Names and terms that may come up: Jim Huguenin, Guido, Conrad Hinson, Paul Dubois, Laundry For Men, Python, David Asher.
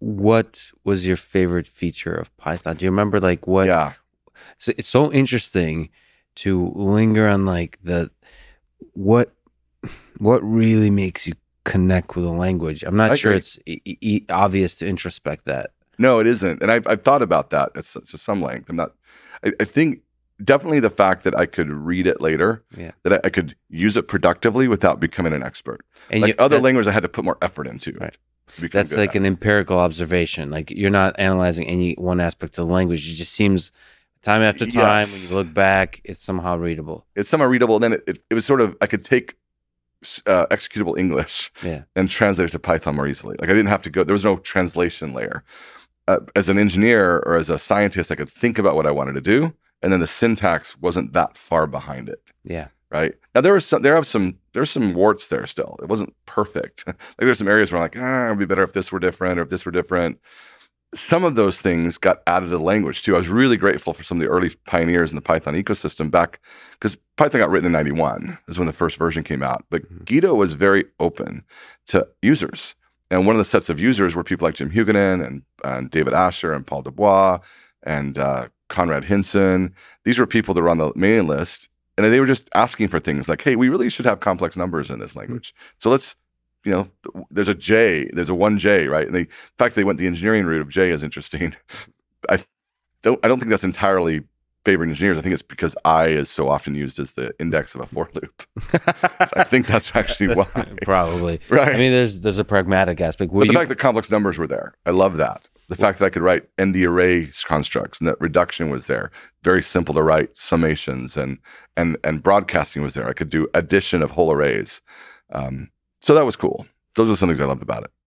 what was your favorite feature of Python? Do you remember like what? Yeah. So it's so interesting to linger on like the, what really makes you connect with a language. I'm not sure it's obvious to introspect that. No, it isn't. And I've thought about that to some length. I think definitely the fact that I could read it later, yeah, that I could use it productively without becoming an expert. And like other languages I had to put more effort into. Right. That's like an empirical observation. Like you're not analyzing any one aspect of the language. It just seems time after time, yes, when you look back, it's somehow readable. It's somehow readable. Then it was sort of, I could take executable English, yeah, and translate it to Python more easily. Like I didn't have to go, there was no translation layer. As an engineer or as a scientist, I could think about what I wanted to do, and then the syntax wasn't that far behind it. Yeah. Right? Now there's some warts there still. It wasn't perfect. Like there's some areas where I'm like, ah, it'd be better if this were different or if this were different. Some of those things got added to the language too. I was really grateful for some of the early pioneers in the Python ecosystem back, because Python got written in 91 is when the first version came out. But Guido was very open to users. And one of the sets of users were people like Jim Huguenin and David Asher and Paul Dubois and Conrad Hinson. These were people that were on the mailing list. And they were just asking for things like, hey, we really should have complex numbers in this language. So let's, you know, there's a J, there's a 1J, right? And they, in fact, they went the engineering route of J is interesting. I don't think that's entirely favoring engineers. I think it's because I is so often used as the index of a for loop. So I think that's actually why. Probably. Right. I mean, there's a pragmatic aspect. But the fact that complex numbers were there, I love that. The fact that I could write ND array constructs and that reduction was there, very simple to write summations, and broadcasting was there. I could do addition of whole arrays. So that was cool. Those are some things I loved about it.